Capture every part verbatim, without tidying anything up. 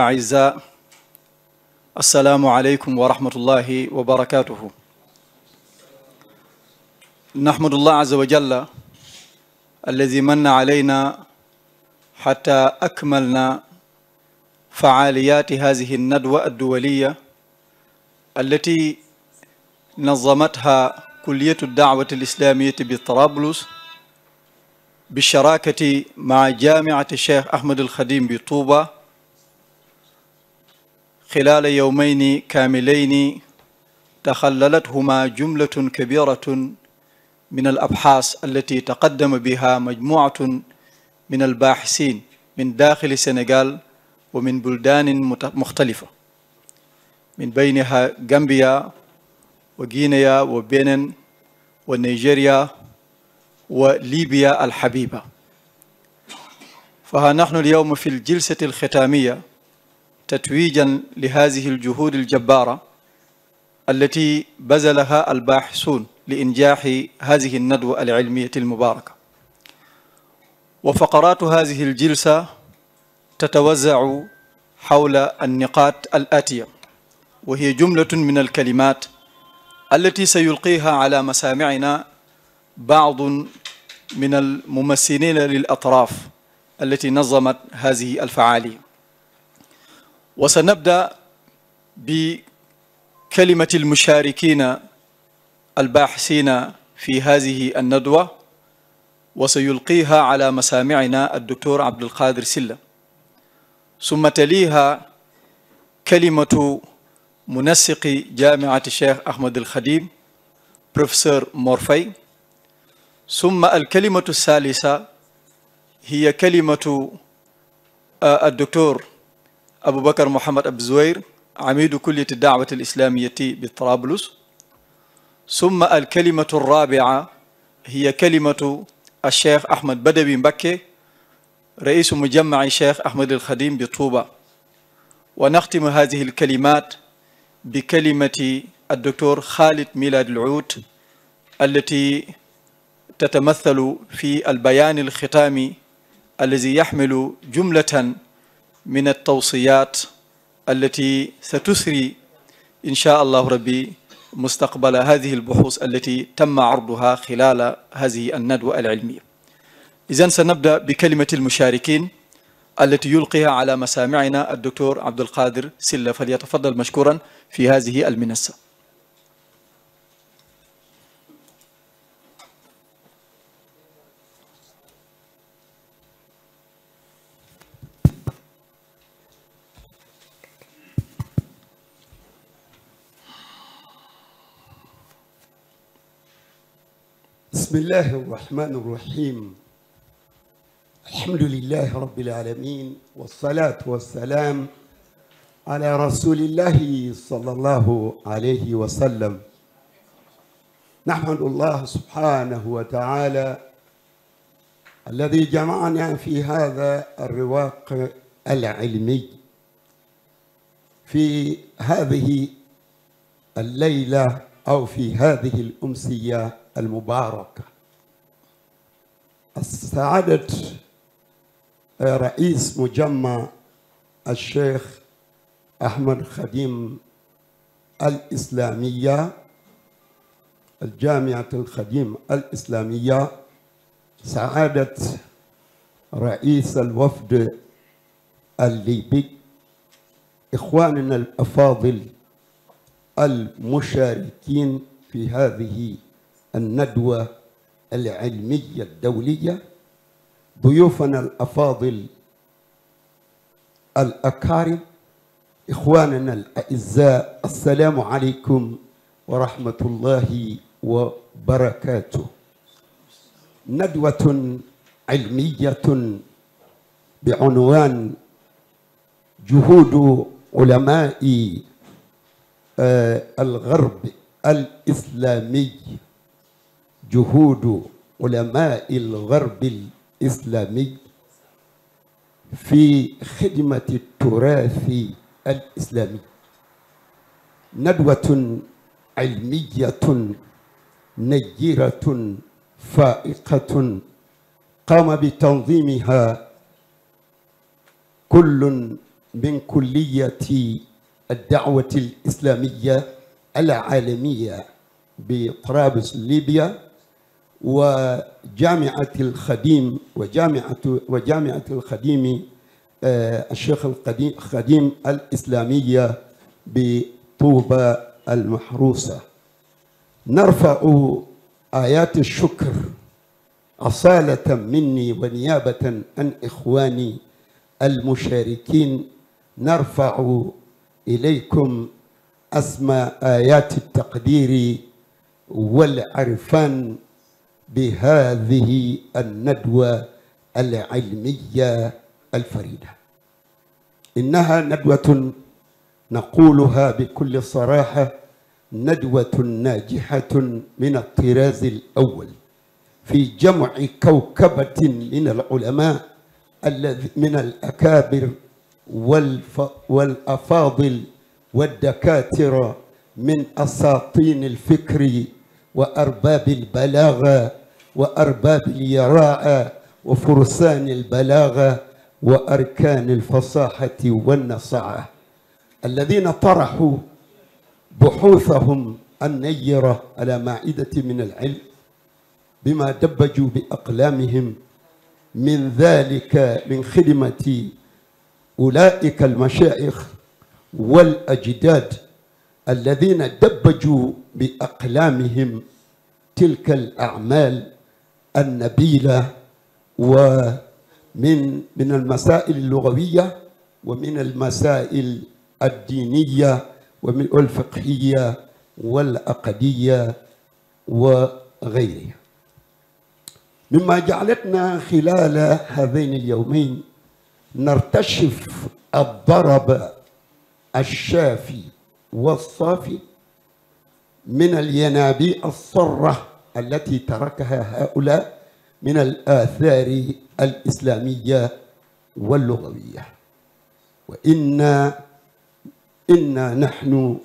أعزاء السلام عليكم ورحمة الله وبركاته. نحمد الله عز وجل الذي من علينا حتى أكملنا فعاليات هذه الندوة الدولية التي نظمتها كلية الدعوة الإسلامية بطرابلس بالشراكة مع جامعة الشيخ أحمد الخديم بطوبة خلال يومين كاملين تخللتهما جملة كبيرة من الأبحاث التي تقدم بها مجموعة من الباحثين من داخل السنغال ومن بلدان مختلفة من بينها غامبيا وغينيا وبنين ونيجيريا وليبيا الحبيبة. فها نحن اليوم في الجلسة الختامية تتويجا لهذه الجهود الجبارة التي بذلها الباحثون لإنجاح هذه الندوة العلمية المباركة. وفقرات هذه الجلسة تتوزع حول النقاط الآتية، وهي جملة من الكلمات التي سيلقيها على مسامعنا بعض من الممثلين للأطراف التي نظمت هذه الفعالية. وسنبدأ بكلمة المشاركين الباحثين في هذه الندوة، وسيلقيها على مسامعنا الدكتور عبد القادر سيلا، ثم تليها كلمة منسق جامعة الشيخ أحمد الخديم بروفيسور مورفي، ثم الكلمة الثالثة هي كلمة الدكتور أبو بكر محمد أبو سوير عميد كلية الدعوة الإسلامية بطرابلس، ثم الكلمة الرابعة هي كلمة الشيخ أحمد بدوي مبكي رئيس مجمع الشيخ أحمد الخديم بطوبة، ونختم هذه الكلمات بكلمة الدكتور خالد ميلاد العود التي تتمثل في البيان الختامي الذي يحمل جملة من التوصيات التي ستسري إن شاء الله ربي مستقبل هذه البحوث التي تم عرضها خلال هذه الندوة العلمية. إذن سنبدأ بكلمة المشاركين التي يلقيها على مسامعنا الدكتور عبد القادر سلة، فليتفضل مشكورا في هذه المنصة. بسم الله الرحمن الرحيم. الحمد لله رب العالمين، والصلاة والسلام على رسول الله صلى الله عليه وسلم. نحمد الله سبحانه وتعالى الذي جمعنا في هذا الرواق العلمي في هذه الليلة أو في هذه الأمسية المباركة. السعادة رئيس مجمع الشيخ أحمد الخديم الإسلامية، الجامعة الخديم الإسلامية، سعادة رئيس الوفد الليبي، إخواننا الأفاضل المشاركين في هذه الندوة العلمية الدولية، ضيوفنا الأفاضل الأكارم، إخواننا الأعزاء، السلام عليكم ورحمة الله وبركاته. ندوة علمية بعنوان جهود علماء الغرب الإسلامي، جهود علماء الغرب الإسلامي في خدمة التراث الإسلامي. ندوة علمية نيرة فائقة قام بتنظيمها كل من كلية الدعوة الإسلامية العالمية بطرابلس ليبيا وجامعة الخديم وجامعة وجامعة الخديم الشيخ الخديم الإسلامية بطوبة المحروسة. نرفع آيات الشكر أصالة مني ونيابة عن إخواني المشاركين، نرفع إليكم أسمى آيات التقدير والعرفان بهذه الندوة العلمية الفريدة. إنها ندوة نقولها بكل صراحة، ندوة ناجحة من الطراز الأول في جمع كوكبة من العلماء من الأكابر والأفاضل والدكاترة من أساطين الفكر وأرباب البلاغة وأرباب اليراعة وفرسان البلاغة وأركان الفصاحة والنصاعة، الذين طرحوا بحوثهم النيرة على مائدة من العلم بما دبجوا بأقلامهم من ذلك من خدمة أولئك المشايخ والأجداد الذين دبجوا بأقلامهم تلك الأعمال النبيلة، ومن من المسائل اللغوية ومن المسائل الدينية ومن الفقهية والعقدية وغيرها، مما جعلتنا خلال هذين اليومين نرتشف الضرب الشافي والصافي من الينابيع الصرة التي تركها هؤلاء من الآثار الإسلامية واللغوية. وإنا إنا نحن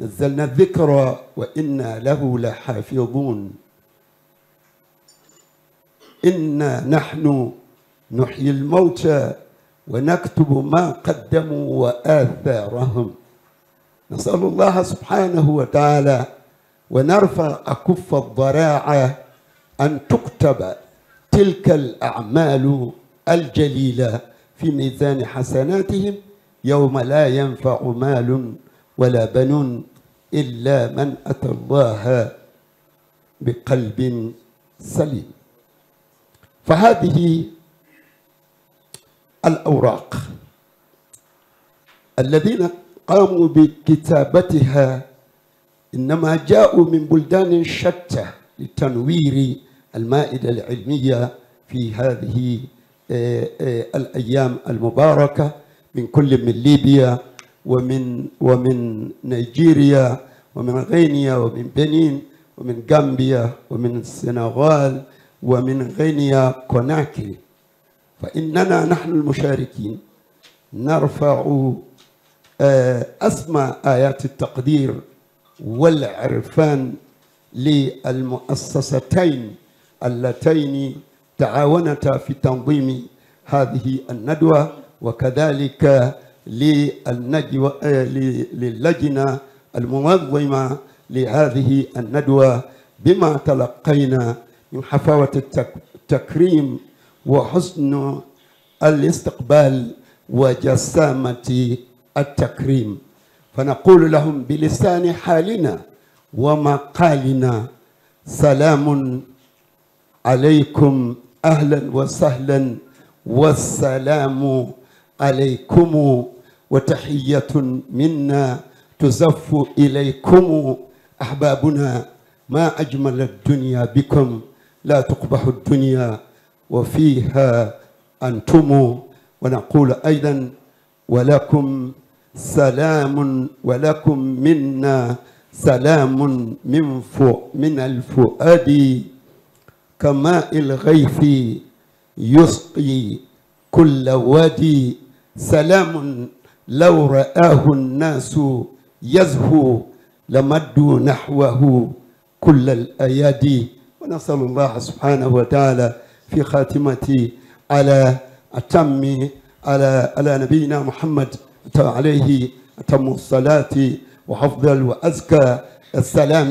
نزلنا الذكر وإنا له لحافظون، إنا نحن نحيي الموتى ونكتب ما قدموا وآثارهم، نسأل الله سبحانه وتعالى ونرفع أكف الضراعة أن تكتب تلك الأعمال الجليلة في ميزان حسناتهم يوم لا ينفع مال ولا بنون إلا من أتى الله بقلب سليم. فهذه الأوراق الذين قاموا بكتابتها إنما جاءوا من بلدان شتى لتنوير المائدة العلمية في هذه الأيام المباركة، من كل من ليبيا ومن ومن نيجيريا ومن غينيا ومن بنين ومن غامبيا ومن السنغال ومن غينيا كوناكري. فإننا نحن المشاركين نرفع أسمى آيات التقدير والعرفان للمؤسستين اللتين تعاونتا في تنظيم هذه الندوة، وكذلك للنجوى للجنة المنظمة لهذه الندوة، بما تلقينا من حفاوة التكريم وحسن الاستقبال وجسامة التكريم. فنقول لهم بلسان حالنا ومقالنا: سلام عليكم، أهلا وسهلا، والسلام عليكم، وتحية منا تزف إليكم أحبابنا، ما أجمل الدنيا بكم، لا تقبح الدنيا وفيها أنتم. ونقول أيضا: ولكم سلام، ولكم منا سلام من من الفؤاد كماء الغيث يسقي كل وادي، سلام لو رآه الناس يزهو لمدوا نحوه كل الأيادي. ونسأل الله سبحانه وتعالى في خاتمتي على أتم على على نبينا محمد عليه أتم الصلاة وأفضل وأزكى السلام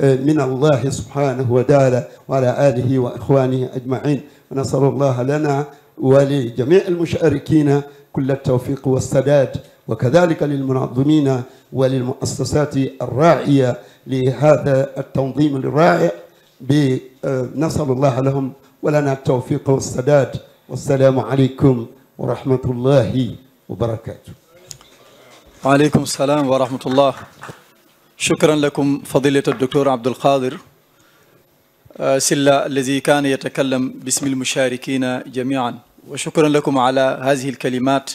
من الله سبحانه وتعالى وعلى آله وإخوانه أجمعين. ونسأل الله لنا ولجميع المشاركين كل التوفيق والسداد، وكذلك للمنظمين وللمؤسسات الراعية لهذا التنظيم الرائع. نسأل الله لهم ولنا التوفيق والسداد، والسلام عليكم ورحمة الله وبركاته. وعليكم السلام ورحمة الله. شكرا لكم فضيلة الدكتور عبد القادر سيلا الذي كان يتكلم باسم المشاركين جميعا، وشكرا لكم على هذه الكلمات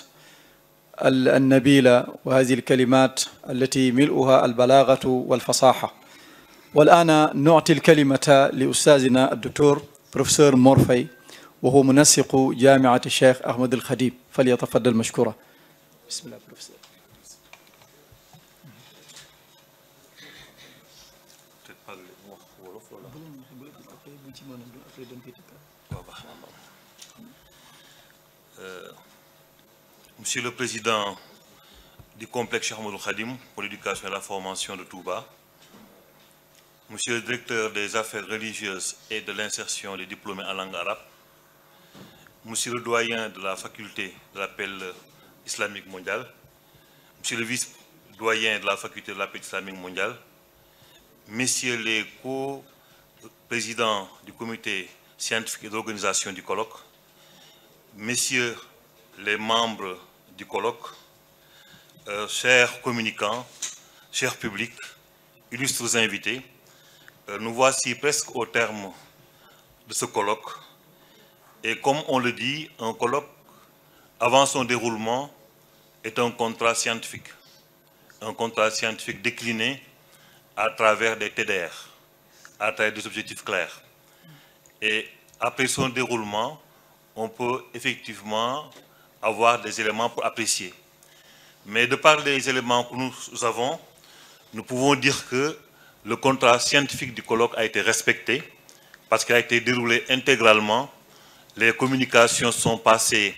النبيلة وهذه الكلمات التي ملؤها البلاغة والفصاحة. والآن نعطي الكلمة لأستاذنا الدكتور بروفيسور مورفي وهو منسق جامعة الشيخ أحمد الخديم، فليتفضل مشكورا. بسم الله بروفيسور. Monsieur le Président du complexe Cheikh Ahmed Al-Khadim pour l'éducation et la formation de Touba, Monsieur le Directeur des affaires religieuses et de l'insertion des diplômés en langue arabe, Monsieur le Doyen de la faculté de l'appel islamique mondial, Monsieur le Vice-Doyen de la faculté de l'appel islamique mondial, Messieurs les co-présidents du comité scientifique et d'organisation du colloque, Messieurs les membres du colloque, euh, chers communicants, chers publics, illustres invités, euh, nous voici presque au terme de ce colloque. Et comme on le dit, un colloque, avant son déroulement, est un contrat scientifique. Un contrat scientifique décliné à travers des T D R, à travers des objectifs clairs. Et après son déroulement, on peut effectivement avoir des éléments pour apprécier. Mais de par les éléments que nous avons, nous pouvons dire que le contrat scientifique du colloque a été respecté parce qu'il a été déroulé intégralement. Les communications sont passées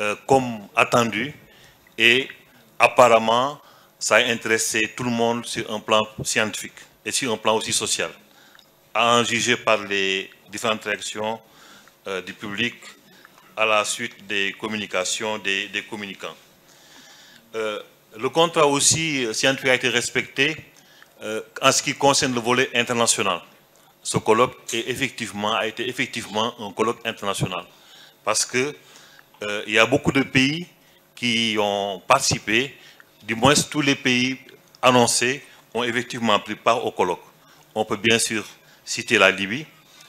euh, comme attendu et apparemment, ça a intéressé tout le monde sur un plan scientifique et sur un plan aussi social. À en juger par les différentes réactions euh, du public, à la suite des communications des, des communicants. Euh, le contrat aussi scientifique a été respecté euh, en ce qui concerne le volet international. Ce colloque est effectivement, a été effectivement un colloque international parce que euh, il y a beaucoup de pays qui ont participé, du moins tous les pays annoncés ont effectivement pris part au colloque. On peut bien sûr citer la Libye,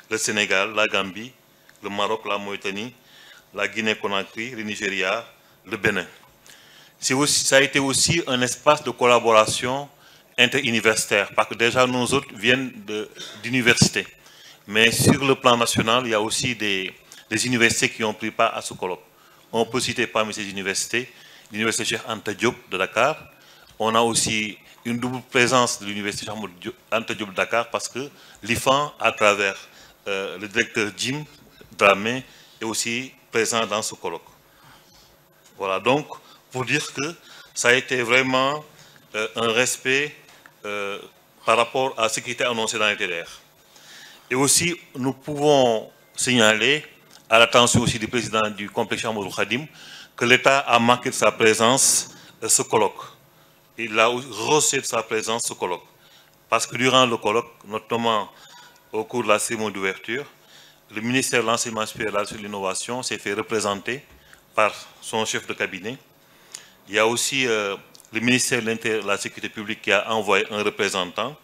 le Sénégal, la Gambie, le Maroc, la Mauritanie, la Guinée-Conakry, le Nigeria, le Bénin. Aussi, ça a été aussi un espace de collaboration interuniversitaire, parce que déjà nous autres viennent d'universités. Mais sur le plan national, il y a aussi des, des universités qui ont pris part à ce colloque. On peut citer parmi ces universités, l'université Cheikh Anta Diop de Dakar. On a aussi une double présence de l'université Cheikh Anta Diop de Dakar, parce que l'I F A N, à travers euh, le directeur Jim Dramé, est aussi présent dans ce colloque. Voilà, donc, pour dire que ça a été vraiment euh, un respect euh, par rapport à ce qui était annoncé dans les T D R. Et aussi, nous pouvons signaler à l'attention aussi du président du complexe Ahmed Al-Khadim que l'État a marqué de sa présence euh, ce colloque. Il a rehaussé de sa présence ce colloque. Parce que durant le colloque, notamment au cours de la cérémonie d'ouverture, le ministère de l'enseignement supérieur et de l'innovation s'est fait représenter par son chef de cabinet. Il y a aussi euh, le ministère de la sécurité publique qui a envoyé un représentant.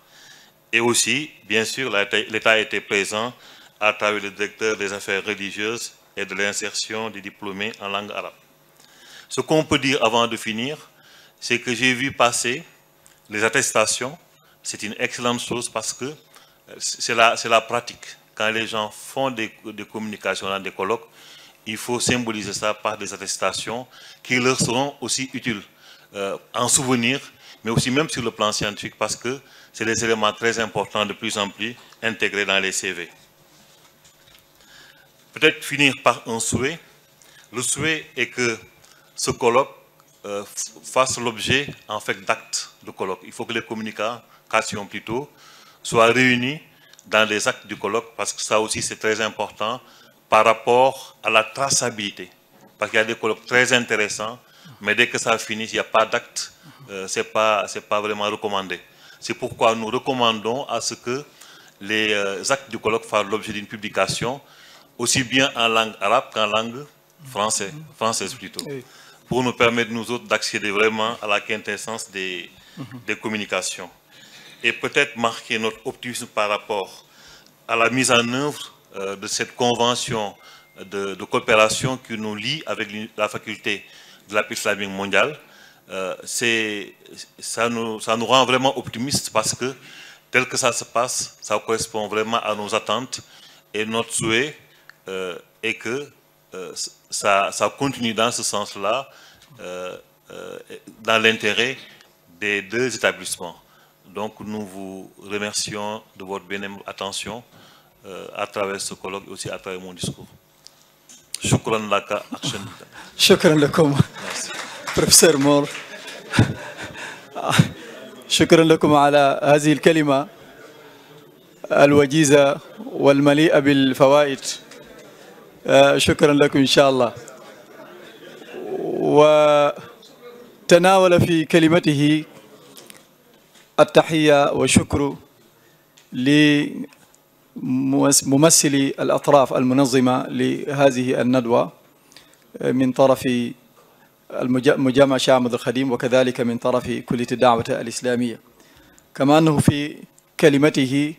Et aussi, bien sûr, l'État était présent à travers le directeur des affaires religieuses et de l'insertion des diplômés en langue arabe. Ce qu'on peut dire avant de finir, c'est que j'ai vu passer les attestations. C'est une excellente chose parce que c'est la, c'est la pratique. Quand les gens font des, des communications dans des colloques, il faut symboliser ça par des attestations qui leur seront aussi utiles euh, en souvenir, mais aussi même sur le plan scientifique, parce que c'est des éléments très importants de plus en plus intégrés dans les C V. Peut-être finir par un souhait. Le souhait est que ce colloque euh, fassent l'objet en fait, d'actes de colloque. Il faut que les communications plutôt soient réunies dans les actes du colloque, parce que ça aussi c'est très important par rapport à la traçabilité. Parce qu'il y a des colloques très intéressants, mais dès que ça finit, il n'y a pas d'acte, euh, ce n'est pas, c'est pas vraiment recommandé. C'est pourquoi nous recommandons à ce que les euh, actes du colloque fassent l'objet d'une publication, aussi bien en langue arabe qu'en langue française, française plutôt, oui. Pour nous permettre, nous autres, d'accéder vraiment à la quintessence des, mm-hmm. des communications. Et peut-être marquer notre optimisme par rapport à la mise en œuvre euh, de cette convention de, de coopération qui nous lie avec la faculté de la paix islamique mondiale. Euh, ça, nous, ça nous rend vraiment optimistes parce que, tel que ça se passe, ça correspond vraiment à nos attentes et notre souhait. Euh, et que euh, ça, ça continue dans ce sens-là, euh, euh, dans l'intérêt des deux établissements. Donc nous vous remercions de votre bénévole attention euh, à travers ce colloque et aussi à travers mon discours. Shukran laka, akshan. Shukran lakum. Professeur Moore. Shukran lakum ala hazi al-kalima al-wajiza wal-mali'a bil-fawaid. شكرا لكم إن شاء الله. وتناول في كلمته التحية والشكر لممثلي الأطراف المنظمة لهذه الندوة من طرف مجامع الشيخ أحمد الخديم وكذلك من طرف كلية الدعوة الإسلامية. كما أنه في كلمته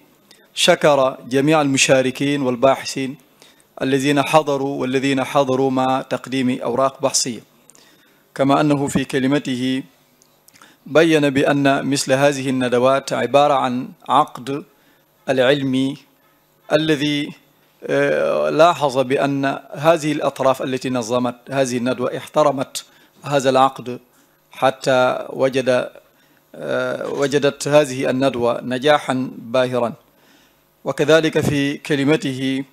شكر جميع المشاركين والباحثين الذين حضروا والذين حضروا مع تقديم أوراق بحثية. كما أنه في كلمته بيّن بأن مثل هذه الندوات عبارة عن عقد العلمي الذي لاحظ بأن هذه الأطراف التي نظمت هذه الندوة احترمت هذا العقد حتى وجد وجدت هذه الندوة نجاحا باهرا. وكذلك في كلمته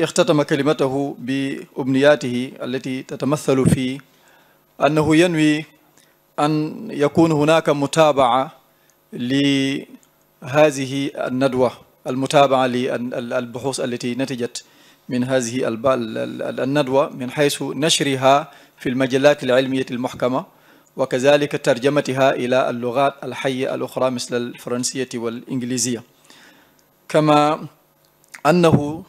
اختتم كلمته بأمنياته التي تتمثل في أنه ينوي أن يكون هناك متابعة لهذه الندوة، المتابعة للبحوث التي نتجت من هذه الندوة من حيث نشرها في المجلات العلمية المحكمة وكذلك ترجمتها إلى اللغات الحية الأخرى مثل الفرنسية والإنجليزية. كما أنه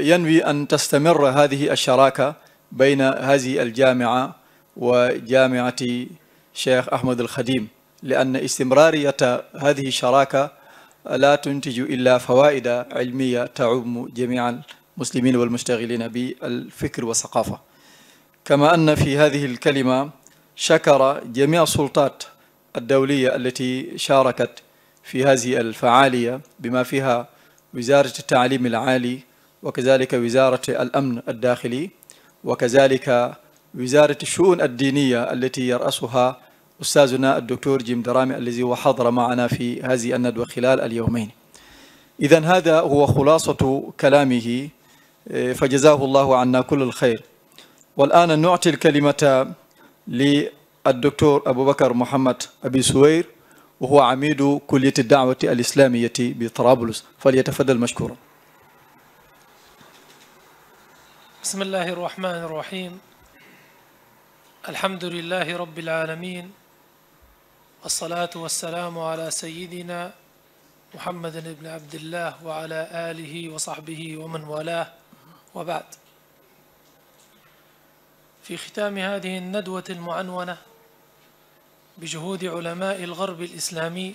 ينوي أن تستمر هذه الشراكة بين هذه الجامعة وجامعة الشيخ أحمد الخديم، لأن استمرارية هذه الشراكة لا تنتج إلا فوائد علمية تعم جميع المسلمين والمشتغلين بالفكر والثقافة. كما أن في هذه الكلمة شكر جميع السلطات الدولية التي شاركت في هذه الفعالية بما فيها وزارة التعليم العالي وكذلك وزارة الأمن الداخلي وكذلك وزارة الشؤون الدينية التي يرأسها أستاذنا الدكتور جيم درامي الذي هو حضر معنا في هذه الندوة خلال اليومين. إذا هذا هو خلاصة كلامه، فجزاه الله عنا كل الخير. والآن نعطي الكلمة للدكتور أبو بكر محمد أبو سوير وهو عميد كلية الدعوة الإسلامية بطرابلس، فليتفضل مشكورا. بسم الله الرحمن الرحيم. الحمد لله رب العالمين، والصلاة والسلام على سيدنا محمد بن عبد الله وعلى آله وصحبه ومن والاه، وبعد. في ختام هذه الندوة المعنونة بجهود علماء الغرب الإسلامي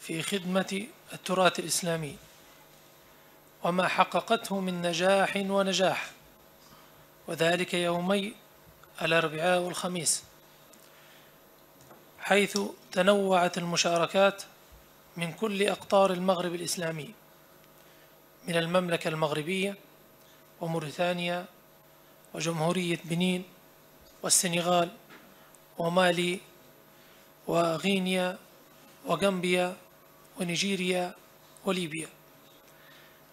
في خدمة التراث الإسلامي وما حققته من نجاح ونجاح، وذلك يومي الأربعاء والخميس، حيث تنوعت المشاركات من كل أقطار المغرب الإسلامي من المملكة المغربية وموريتانيا وجمهورية بنين والسنغال ومالي وغينيا وغامبيا ونيجيريا وليبيا.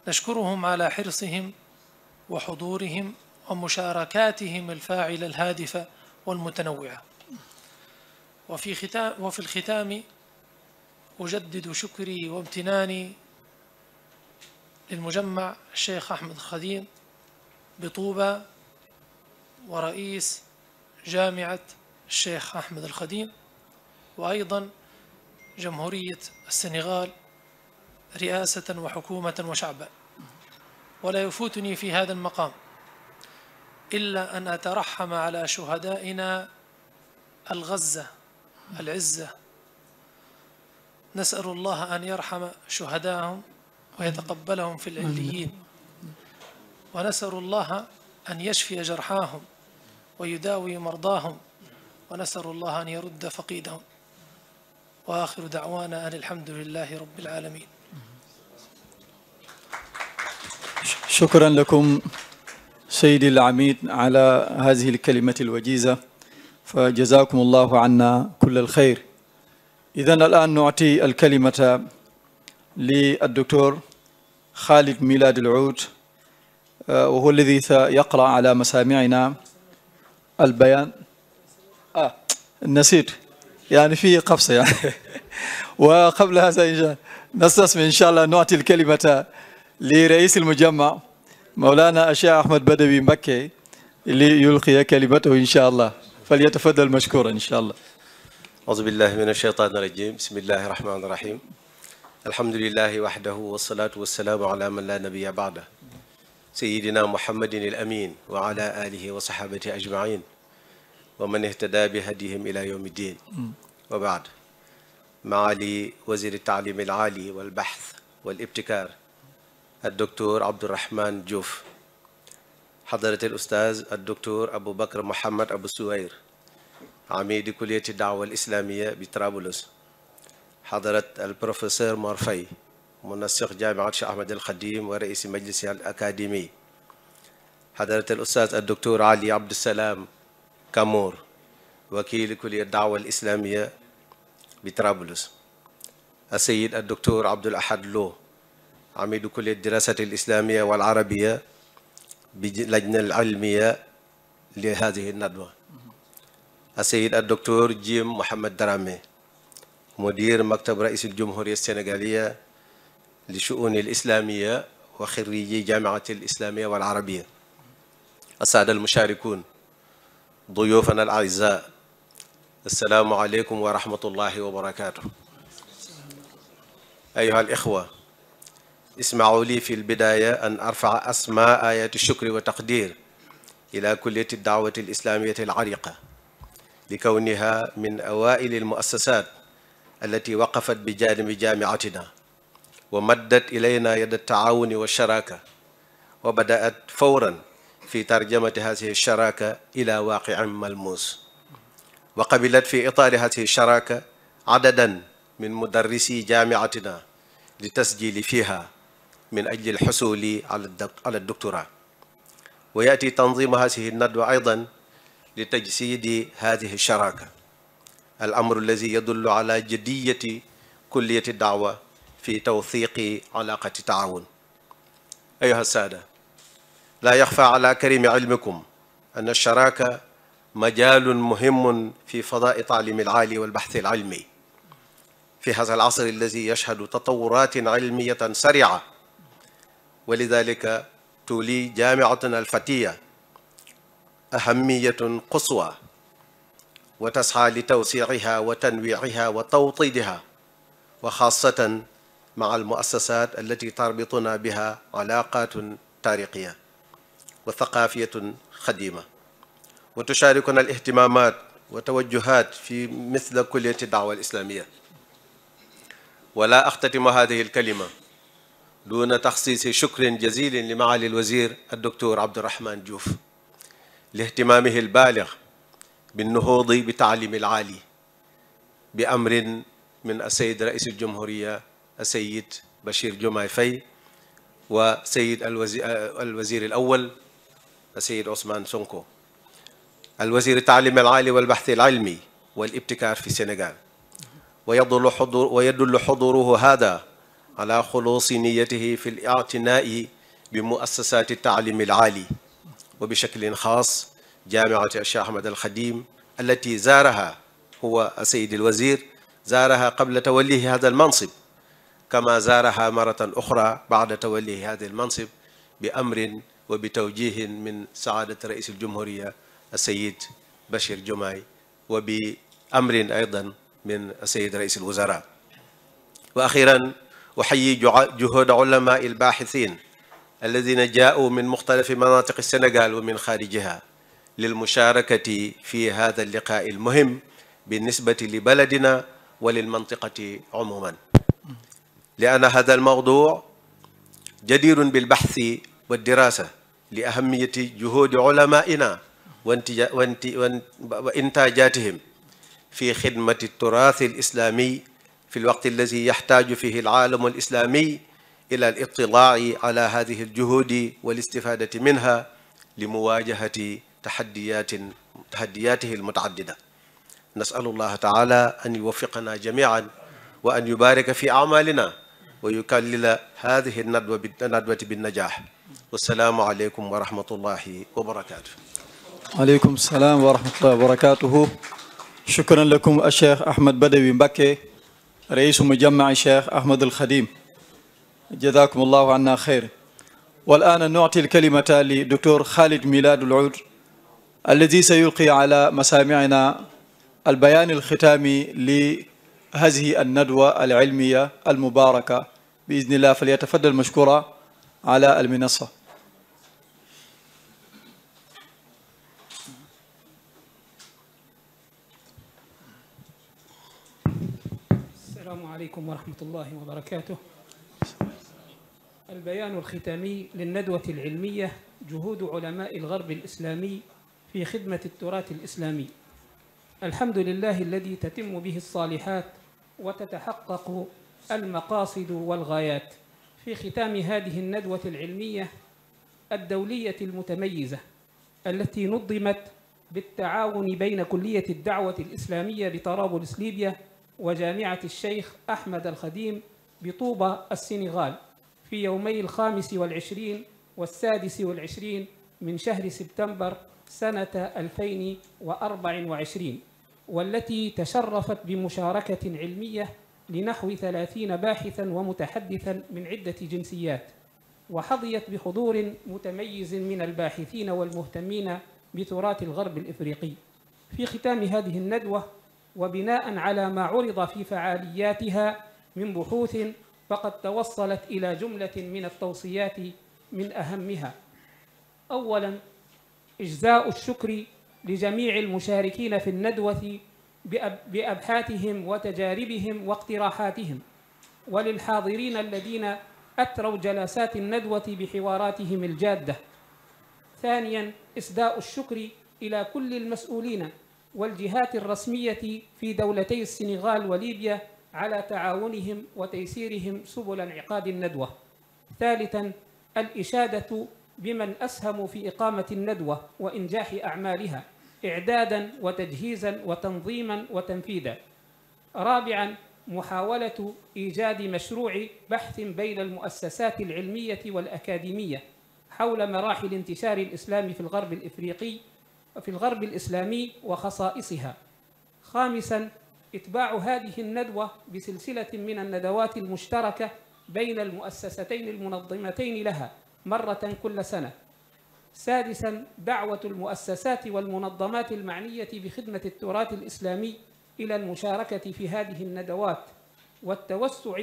نشكرهم على حرصهم وحضورهم ومشاركاتهم الفاعلة الهادفة والمتنوعة. وفي ختام وفي الختام أجدد شكري وامتناني للمجمع الشيخ أحمد الخديم بطوبى ورئيس جامعة الشيخ أحمد الخديم، وأيضا جمهورية السنغال رئاسة وحكومة وشعبا. ولا يفوتني في هذا المقام إلا أن أترحم على شهدائنا الغزة العزة، نسأل الله أن يرحم شهداهم ويتقبلهم في العليين، ونسأل الله أن يشفي جرحاهم ويداوي مرضاهم، ونسأل الله أن يرد فقيدهم. وآخر دعوانا أن الحمد لله رب العالمين. شكرا لكم سيدي العميد على هذه الكلمة الوجيزة، فجزاكم الله عنا كل الخير. إذن الآن نعطي الكلمة للدكتور خالد ميلاد العود، وهو الذي سيقرأ على مسامعنا البيان. آه نسيت، يعني في قفصة يعني. وقبل هذا نستسمع إن شاء الله، نعطي الكلمة لرئيس المجمع مولانا الشيخ أحمد بدوي مبكي ليلقي كلمته إن شاء الله، فليتفضل مشكورا إن شاء الله. أعوذ بالله من الشيطان الرجيم، بسم الله الرحمن الرحيم، الحمد لله وحده والصلاة والسلام على من لا نبي بعده، سيدنا محمد الأمين وعلى آله وصحابته أجمعين ومن اهتدى بهديهم إلى يوم الدين، وبعد. معالي وزير التعليم العالي والبحث والابتكار الدكتور عبد الرحمن جوف، حضرة الأستاذ الدكتور أبو بكر محمد أبو سوير عميد كلية الدعوة الإسلامية بطرابلس، حضرة البروفيسور مورفي منسق جامعة الشيخ أحمد الخديم ورئيس مجلسها الأكاديمي، حضرة الأستاذ الدكتور علي عبد السلام كامور وكيل كلية الدعوة الإسلامية بطرابلس، السيد الدكتور عبد الأحد لو عميد كلية الدراسات الإسلامية والعربية باللجنة العلمية لهذه الندوة، السيد الدكتور جيم محمد درامي مدير مكتب رئيس الجمهورية السنغالية لشؤون الإسلامية وخريجي جامعة الإسلامية والعربية، السادة المشاركون، ضيوفنا الأعزاء، السلام عليكم ورحمة الله وبركاته. أيها الإخوة، اسمعوا لي في البداية أن أرفع أسماء آيات الشكر والتقدير إلى كلية الدعوة الإسلامية العريقة لكونها من أوائل المؤسسات التي وقفت بجانب جامعتنا ومدت إلينا يد التعاون والشراكة، وبدأت فوراً في ترجمة هذه الشراكة إلى واقع ملموس، وقبلت في إطار هذه الشراكة عدداً من مدرسي جامعتنا لتسجيل فيها من أجل الحصول على الدكتوراه. ويأتي تنظيم هذه الندوة أيضاً لتجسيد هذه الشراكة، الأمر الذي يدل على جدية كلية الدعوة في توثيق علاقة التعاون. أيها السادة، لا يخفى على كريم علمكم أن الشراكة مجال مهم في فضاء التعليم العالي والبحث العلمي في هذا العصر الذي يشهد تطورات علمية سريعة، ولذلك تولي جامعتنا الفتية أهمية قصوى وتسعى لتوسيعها وتنويعها وتوطيدها، وخاصة مع المؤسسات التي تربطنا بها علاقات تاريخية وثقافية خديمة، وتشاركنا الاهتمامات وتوجهات في مثل كلية الدعوة الإسلامية. ولا أختتم هذه الكلمة دون تخصيص شكر جزيل لمعالي الوزير الدكتور عبد الرحمن جوف لاهتمامه البالغ بالنهوض بتعليم العالي بأمر من السيد رئيس الجمهورية السيد بشير جمعي في وسيد الوزير الأول السيد عثمان سونكو الوزير التعليم العالي والبحث العلمي والابتكار في السنغال، ويدل حضور ويدل حضوره هذا على خلوص نيته في الاعتناء بمؤسسات التعليم العالي، وبشكل خاص جامعة الشيخ أحمد الخديم التي زارها هو السيد الوزير، زارها قبل توليه هذا المنصب، كما زارها مرة أخرى بعد توليه هذا المنصب بأمر وبتوجيه من سعادة رئيس الجمهورية السيد بشير جمعي، وبأمر أيضا من السيد رئيس الوزراء. وأخيرا أحيي جهود علماء الباحثين الذين جاءوا من مختلف مناطق السنغال ومن خارجها للمشاركة في هذا اللقاء المهم بالنسبة لبلدنا وللمنطقة عموما، لأن هذا الموضوع جدير بالبحث والدراسة لأهمية جهود علمائنا وإنتاجاتهم في خدمة التراث الإسلامي في الوقت الذي يحتاج فيه العالم الإسلامي إلى الاطلاع على هذه الجهود والاستفادة منها لمواجهة تحديات تحدياته المتعددة. نسأل الله تعالى أن يوفقنا جميعا وأن يبارك في أعمالنا ويكلل هذه الندوة بالنجاح. والسلام عليكم ورحمة الله وبركاته. عليكم السلام ورحمة الله وبركاته. شكرا لكم الشيخ أحمد بدوي مبكي رئيس مجمع الشيخ أحمد الخديم، جزاكم الله عنا خير. والآن نعطي الكلمة لدكتور خالد ميلاد العود الذي سيلقي على مسامعنا البيان الختامي لهذه الندوة العلمية المباركة بإذن الله، فليتفضل مشكورا على المنصة. السلام عليكم ورحمة الله وبركاته. البيان الختامي للندوة العلمية جهود علماء الغرب الإسلامي في خدمة التراث الإسلامي. الحمد لله الذي تتم به الصالحات وتتحقق المقاصد والغايات. في ختام هذه الندوة العلمية الدولية المتميزة التي نظمت بالتعاون بين كلية الدعوة الإسلامية بطرابلس ليبيا وجامعة الشيخ أحمد الخديم بطوبة السنغال في يومي الخامس والعشرين والسادس والعشرين من شهر سبتمبر سنة ألفين وأربعة وعشرين، والتي تشرفت بمشاركة علمية لنحو ثلاثين باحثاً ومتحدثاً من عدة جنسيات، وحظيت بحضور متميز من الباحثين والمهتمين بتراث الغرب الإفريقي. في ختام هذه الندوة وبناء على ما عرض في فعالياتها من بحوث، فقد توصلت إلى جملة من التوصيات من أهمها: أولاً، إجزاء الشكر لجميع المشاركين في الندوة بأبحاثهم وتجاربهم واقتراحاتهم، وللحاضرين الذين أثروا جلسات الندوة بحواراتهم الجادة. ثانياً، إسداء الشكر إلى كل المسؤولين والجهات الرسمية في دولتي السنغال وليبيا على تعاونهم وتيسيرهم سبل انعقاد الندوة. ثالثاً، الإشادة بمن أسهموا في إقامة الندوة وإنجاح أعمالها إعداداً وتجهيزاً وتنظيماً وتنفيذاً. رابعاً، محاولة إيجاد مشروع بحث بين المؤسسات العلمية والأكاديمية حول مراحل انتشار الإسلام في الغرب الإفريقي في الغرب الإسلامي وخصائصها. خامساً، إتباع هذه الندوة بسلسلة من الندوات المشتركة بين المؤسستين المنظمتين لها مرة كل سنة. سادساً، دعوة المؤسسات والمنظمات المعنية بخدمة التراث الإسلامي إلى المشاركة في هذه الندوات والتوسع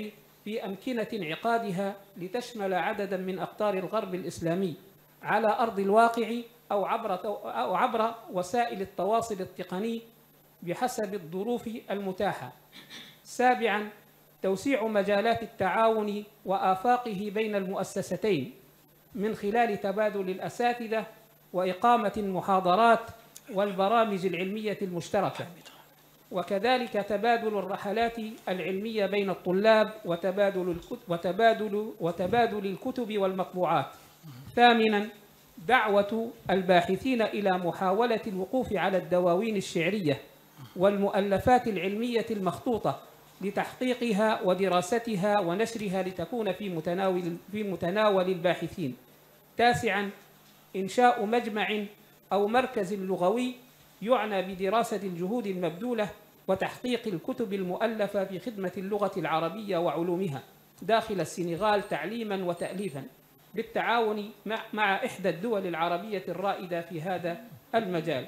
في أمكنة انعقادها لتشمل عدداً من أقطار الغرب الإسلامي على أرض الواقع أو عبر, أو عبر وسائل التواصل التقني بحسب الظروف المتاحة. سابعاً، توسيع مجالات التعاون وآفاقه بين المؤسستين من خلال تبادل الأساتذة وإقامة المحاضرات والبرامج العلمية المشتركة، وكذلك تبادل الرحلات العلمية بين الطلاب وتبادل الكتب وتبادل وتبادل الكتب والمطبوعات. ثامناً، دعوة الباحثين إلى محاولة الوقوف على الدواوين الشعرية والمؤلفات العلمية المخطوطة لتحقيقها ودراستها ونشرها لتكون في متناول في متناول الباحثين. تاسعاً، إنشاء مجمع أو مركز لغوي يعنى بدراسة الجهود المبذولة وتحقيق الكتب المؤلفة في خدمة اللغة العربية وعلومها داخل السنغال تعليما وتأليفا، بالتعاون مع إحدى الدول العربية الرائدة في هذا المجال.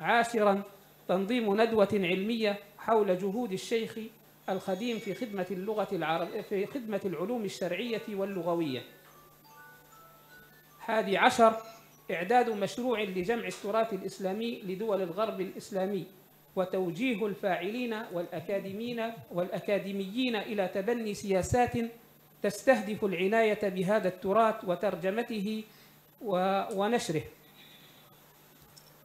عاشرا، تنظيم ندوة علمية حول جهود الشيخ الخديم في خدمة اللغة العربية في خدمة العلوم الشرعية واللغوية. حادي عشر، إعداد مشروع لجمع التراث الإسلامي لدول الغرب الإسلامي وتوجيه الفاعلين والأكاديميين والأكاديميين إلى تبني سياسات تستهدف العناية بهذا التراث وترجمته ونشره.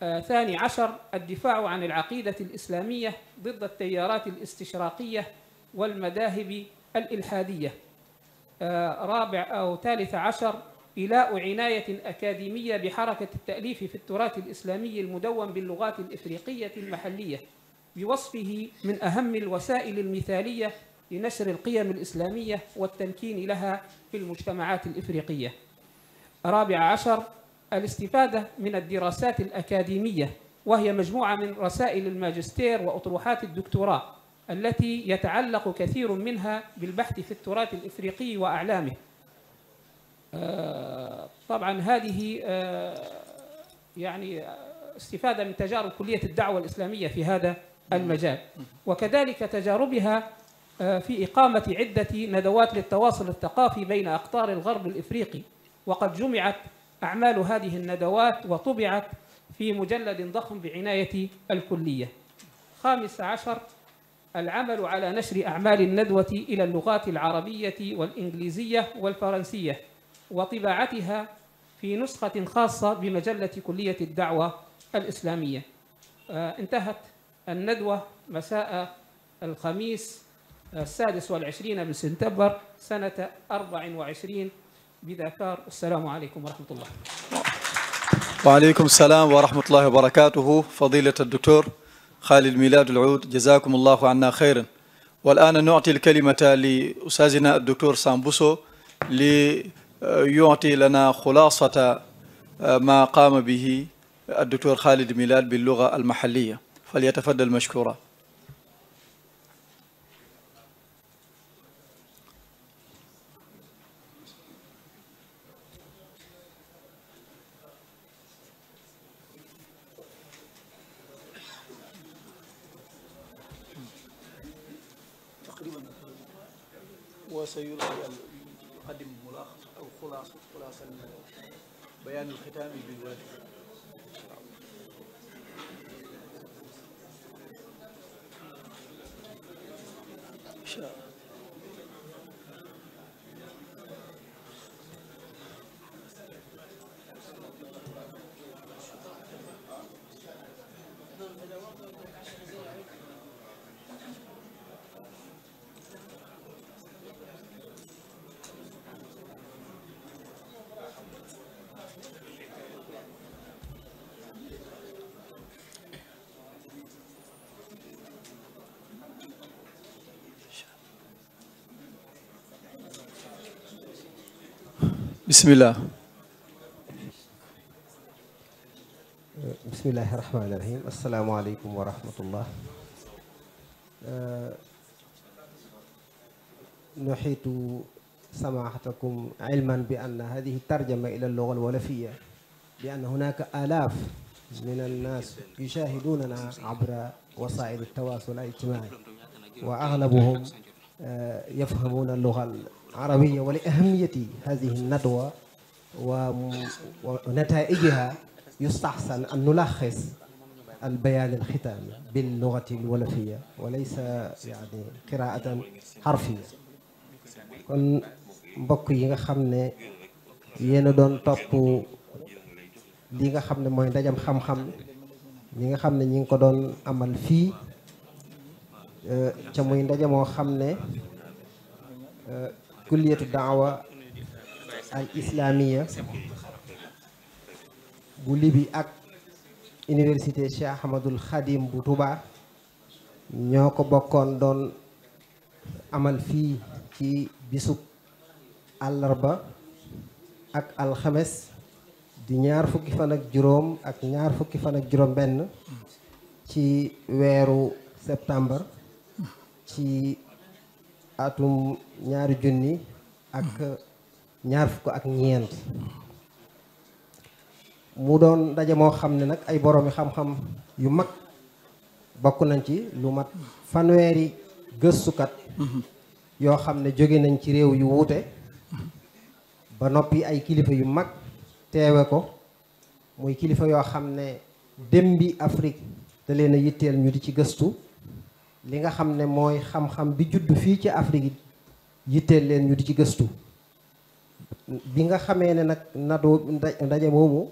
آه، ثاني عشر، الدفاع عن العقيدة الإسلامية ضد التيارات الاستشراقية والمذاهب الإلحادية. آه، رابع أو ثالث عشر، إيلاء عناية أكاديمية بحركة التأليف في التراث الإسلامي المدون باللغات الإفريقية المحلية بوصفه من أهم الوسائل المثالية لنشر القيم الإسلامية والتمكين لها في المجتمعات الإفريقية. رابع عشر، الاستفادة من الدراسات الأكاديمية، وهي مجموعة من رسائل الماجستير وأطروحات الدكتوراه التي يتعلق كثير منها بالبحث في التراث الإفريقي وأعلامه. آه طبعا هذه آه يعني استفادة من تجارب كلية الدعوة الإسلامية في هذا المجال، وكذلك تجاربها آه في إقامة عدة ندوات للتواصل الثقافي بين أقطار الغرب الإفريقي، وقد جمعت أعمال هذه الندوات وطبعت في مجلد ضخم بعناية الكلية. خامس عشر، العمل على نشر أعمال الندوة إلى اللغات العربية والإنجليزية والفرنسية وطباعتها في نسخة خاصة بمجلة كلية الدعوة الإسلامية. آه انتهت الندوة مساء الخميس السادس والعشرين من سبتمبر سنة أربع وعشرين بذكار. السلام عليكم ورحمة الله. وعليكم السلام ورحمة الله وبركاته. فضيلة الدكتور خالد ميلاد العود، جزاكم الله عنا خيرا. والآن نعطي الكلمة لأستاذنا الدكتور سامبوسو ل يعطي لنا خلاصة ما قام به الدكتور خالد ميلاد باللغة المحلية، فليتفضل مشكورا. تقريبا وسيلقي يقدم ملخص أو خلاصة خلاصة البيان الختامي بالواجب. إن شاء الله. بسم الله. بسم الله الرحمن الرحيم. السلام عليكم ورحمة الله. نحيط سماحتكم علما بأن هذه الترجمة إلى اللغة الولفية، لأن هناك آلاف من الناس يشاهدوننا عبر وسائل التواصل الاجتماعي، وأغلبهم يفهمون اللغة عربية، ولأهمية هذه الندوة ونتائجها يستحسن أن نلخص البيان الختامي باللغة الولفية وليس يعني قراءة حرفية. كن بوك ييغا خامني يينا دون توب ليغا خامني موي داجام خام خام ليغا خامني نيغ كو دون عمل في تا موي داجامو خامني كلية الدعوة الإسلامية bu Libi ak université Cheikh Ahmadul Khadim bu Touba ñoo ko bokkoon doon amal fii ci bisub àllarba ak alxames di ñaar fukki fan ak juróom ak ñaar fukki fan ak juróom benn ci weeru septembre ci atum ñaari junni ak ñaar fukk ak ñeent mu doon ndaje moo xam ne nag ay boroomi xam-xam yu mag bokk nañ ci lu mat fanweeri gëstukat yoo xam ne jóge nañ ci réew yu wuute ba noppi ay kilifa yu mag teewe ko muy kilifa yoo xam ne démbi Afrique da leen a yitteel ñu di ci gëstu li nga xam ne mooy xam-xam bi judd fii ci Afrique yitteel leen ñu di ci gëstu bi nga xamee ne nag nado ndaje moomu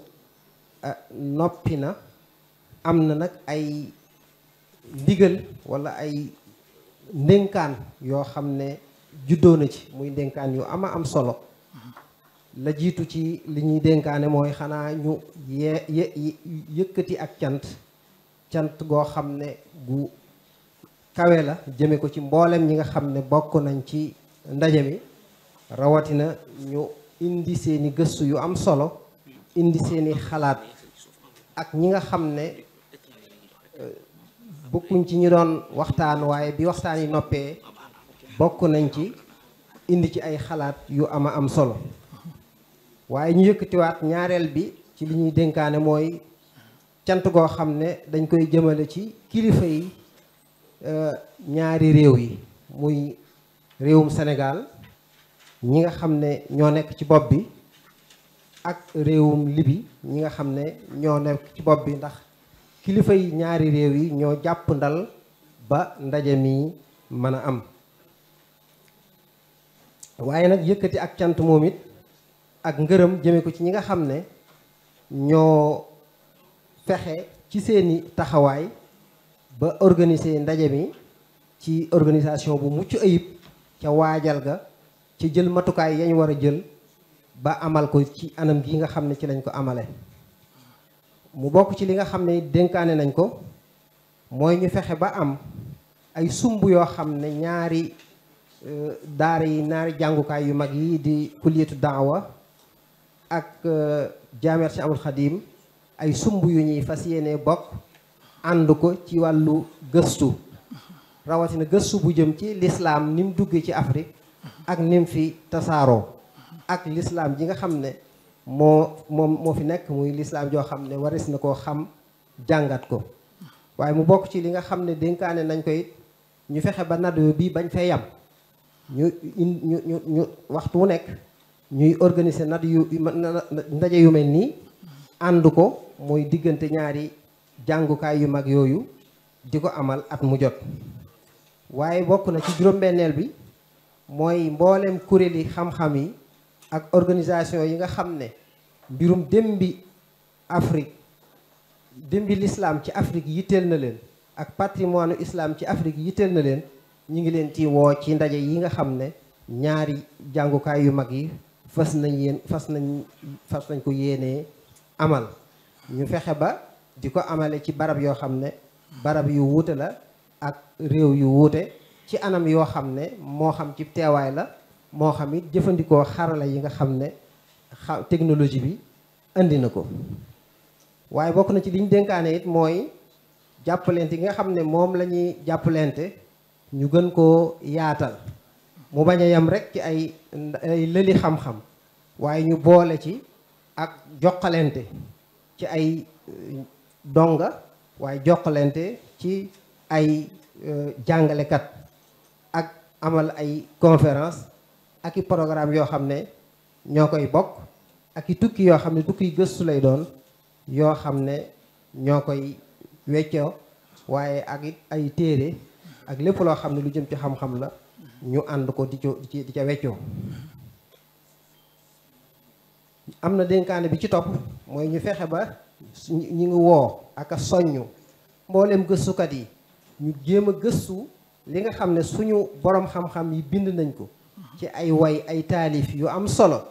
noppi na am na nag ay ndigal wala ay ndénkaan yoo xam ne juddoo na ci muy ndénkaan yu ama am solo la jiitu ci li ñuy dénkaane mooy xanaa ñu yee ye yëkkati ak cant cant goo xam ne gu kawe la jëme ko ci mboolem ñi nga xam ne bokk nañ ci ndaje mi rawatina ñu indi seeni gëstu yu am solo indi seeni xalaat ak ñi nga xam ne bokkuñ ci ñu doon waxtaan waaye bi waxtaan yi noppee bokk nañ ci indi ci ay xalaat yu ama am solo waaye ñu yëkkatiwaat ñaareel bi ci li ñuy dénkaane mooy cant goo xam ne dañ koy jëmale ci kilifa yi ñaari réew yi muy réewum Sénégal ñi nga xam ne ñoo nekk ci bopp bi ak réewum Libi ñi nga xam ne ñoo nekk ci bopp bi ndax kilifa yi ñaari réew yi ñoo jàpp ndal ba ndaje mi mën a am waaye nag yëkkati ak cant moom it ak ngërëm jëme ko ci ñi nga xam ne ñoo fexe ci seeni taxawaay ba organiser ndaje mi ci organisation bu mucc ayib ca waajal ga ci jël matukaay yañ war a jël ba amal ko ci anam gi nga xam ne ci lañ ko amale mu bokk ci li nga xam ne dénkaane nañ ko mooy ñu fexe ba am ay sumb yoo xam ne ñaari daara yi ñaari jàngukaay yu mag yi di kuliyatu daawa ak jaamiyat Cheikh Ahmad Khadim ay sumb yu ñuy fas yéene bokk ànd ko ci wàllu gëstu rawatina gëstu bu jëm ci lislaam ni mu duggee ci Afrique ak ni mu fi tasaaroo ak lislaam ji nga xam ne moo moom moo fi nekk muy lislaam joo xam ne waris na koo xam jàngat ko waaye mu bokk ci li nga xam ne dénkaane nañ ko it ñu fexe ba nado bi bañ fee yam ñu ñu ñu ñu waxtu wu nekk ñuy organiser nat yu ndaje yu mel nii ànd ko mooy diggante ñaari jàngukaay yu mag yooyu di ko amal at mu jot waaye bokk na ci juróom-benneel bi mooy mboolem kuréeli xam-xam yi ak organisation yi nga xam ne mbirum démbi Afrique démbi l'islam ci Afrique yitteel na leen ak patrimoine islam ci Afrique yitteel na leen ñu ngi leen ci woo ci ndaje yi nga xam ne ñaari jàngukaay yu mag yi fas nañ yéen fas nañ fas nañ ko yéenee amal ñu fexe ba di ko amale ci barab yoo xam ne barab yu wuute la ak réew yu wuute ci anam yoo xam ne moo xam ci teewaay la moo xam it jëfandikoo xarala yi nga xam ne xa technologie bi indi na ko waaye bokk na ci li ñu dénkaane it mooy jàppalente yi nga xam ne moom la ñuy jàppalente ñu gën koo yaatal mu bañ a yem rek ci ay ay lëli xam-xam waaye ñu boole ci ak jokkalante ci ay donga waaye jokkalante ci ay jàngalekat ak amal ay conférence ak i programme yoo xam ne ñoo koy bokk ak i tukki yoo xam ne tukki gëstu lay doon yoo xam ne ñoo koy weccoo waaye ak it ay téere ak lépp loo xam ne lu jëm ci xam-xam la ñu ànd ko di ci di ca weccoo am na dénkaane bi ci topp mooy ñu fexe ba ñu ngi woo ak a soññ mboolem gëstukat yi ñu jéem a gëstu li nga xam ne suñu borom xam-xam yi bind nañ ko ci ay way ay taalif yu am solo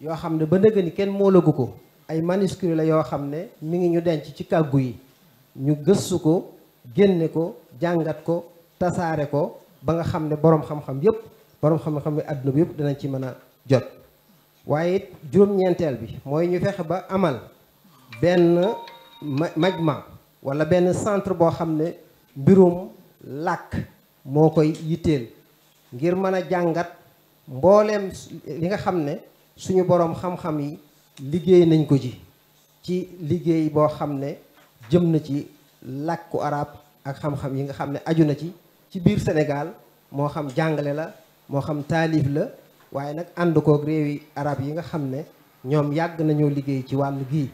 yoo xam ne ba nëgg ni kenn moolagu ko ay manuscrits la yoo xam ne mi ngi ñu denc ci kàggu yi ñu gëstu ko génne ko jàngat ko tasaare ko ba nga xam ne borom xam-xam yëpp borom xam-xam yi àdduna bi yëpp dinañ ci mën a jot waaye it juróom-ñeenteel bi mooy ñu fexe ba amal benn majma wala benn centre boo xam ne mbirum làkk moo koy yitteel ngir mën a jàngat mbooleem li nga xam ne suñu boroom xam-xam yi liggéey nañ ko ji ci liggéey boo xam ne jëm na ci làkku arab ak xam-xam yi nga xam ne aju na ci ci biir Sénégal moo xam jàngale la moo xam taalif la waaye nag ànd koog réewi arab yi nga xam ne ñoom yàgg nañoo liggéey ci wàll gii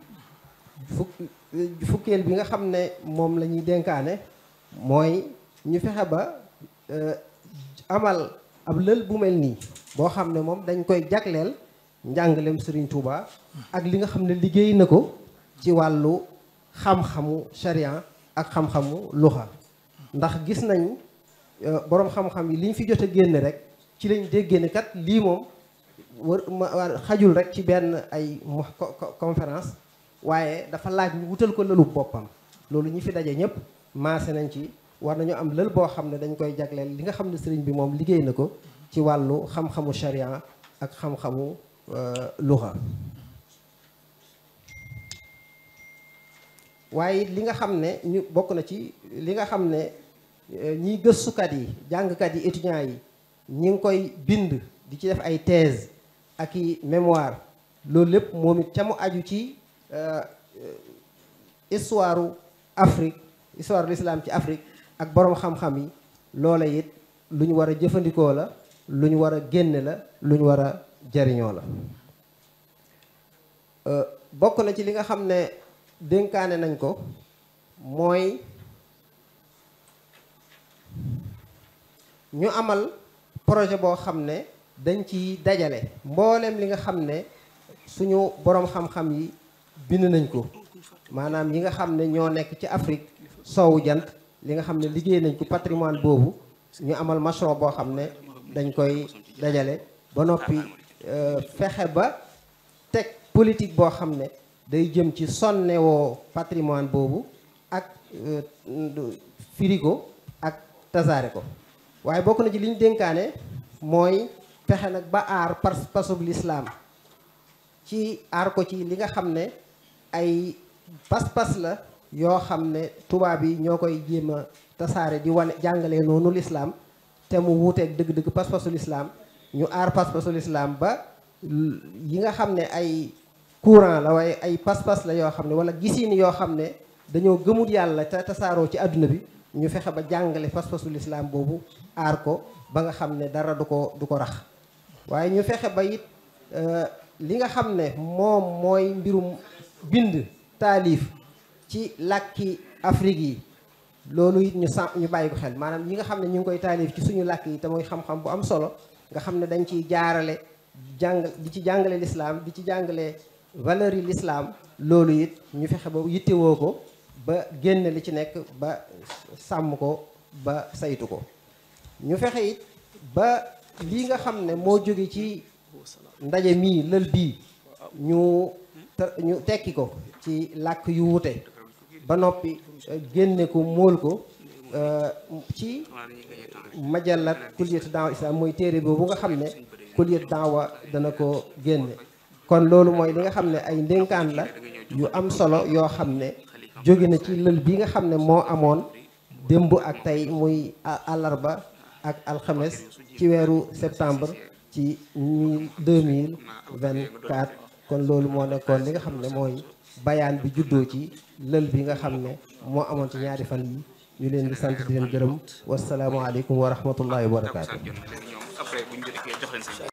fukkeel bi nga xam ne moom la ñuy dénkaane mooy ñu fexe ba amal ab lël bu mel nii boo xam ne moom dañ koy jagleel njàngaleem Serigne Touba ak li nga xam ne liggéey na ko ci wàllu xam-xamu sharia ak xam-xamu luxa ndax gis nañ boroom xam-xam yi liñ fi jot a génn rek ci lañ déggee ne kat lii moom war xajul rek ci benn ay conférence waaye dafa laaj ñu wutal ko lëlu boppam loolu ñi fi daje ñëpp maase nañ ci war nañu am lël boo xam ne dañ koy jagleel li nga xam ne sëriñ bi moom liggéey na ko ci wàllu xam-xamu sharia ak xam-xamu luxa waaye li nga xam ne ñu bokk na ci li nga xam ne ñiy gëstukat yi jàngkat yi étudiants yi ñi ngi koy bind di ci def ay thèse ak i mémoire loolu lépp moom it ca mu aju ci histoire Afrique histoire de l'islam ci Afrique ak boroom xam-xam yi loola it lu ñu war a jëfandikoo la lu ñu war a génne la lu ñu war a jariñoo la bokk na ci li nga xam ne dénkaane nañ ko mooy ñu amal projet boo xam ne dañ ci dajale mboolem li nga xam ne suñu boroom xam-xam yi bind nañ ko maanaam yi nga xam ne ñoo nekk ci Afrique soowu jant li nga xam ne liggéey nañ ko patrimoine boobu ñu amal mashro boo xam ne dañ koy dajale ba noppi fexe ba teg politique boo xam ne day jëm ci sonnewoo patrimoine boobu ak firigo ak tasaare ko waaye bokk na ci li ñu dénkaane mooy fexe nag ba aar par pasub lislaam ci aar ko ci li nga xam ne ay pas-pas la yoo xam ne tubaab yi ñoo koy jéem a tasaare di wane jàngalee noonu lislaam te mu wuuteeg dëgg-dëgg pas-pasu lislaam ñu aar pas-pasu lislaam ba yi nga xam ne ay courant la waaye ay pas-pas la yoo xam ne wala gisiin yoo xam ne dañoo gëmut yàlla te tasaaroo ci àdduna bi ñu fexe ba jàngale pas-pasu lislaam boobu aar ko ba nga xam ne dara du ko du ko rax waaye ñu fexe ba it li nga xam ne moom mooy mbirum bind taalif ci làkki Afrique yi loolu it ñu sa ñu bàyyi ko xel maanaam yi nga xam ne ñu ngi koy taalif ci suñu làkk yi te mooy xam-xam bu am solo nga xam ne dañ ciy jaarale jàng di ci jàngale lislaam di ci jàngale valeur yi lislaam loolu it ñu fexe ba yittewoo ko ba génn li ci nekk ba sàmm ko ba saytu ko ñu fexe it ba lii nga xam ne moo jóge ci ndaje mii lël bii ñu ñu tekki ko ci làkk yu wute ba noppi génne ko móol ko ci majalat kulliyatu daawa islam mooy téere boobu nga xam ne kulliyatu daawa dana ko génne kon loolu mooy li nga xam ne ay ndénkaan la yu am solo yoo xam ne jóge na ci lël bi nga xam ne moo amoon démb ak tey muy àllarba ak alxames ci weeru septembre ci deux mille vingt-quatre kon loolu moo nekkoon li nga xam ne mooy bayaan bi juddoo ci lël bi nga xam ne moo amoon ci ñaari fan yi ñu leen di sant di leen gërëm wasalaamualeykum wa rahmatullahi wa barakaatu.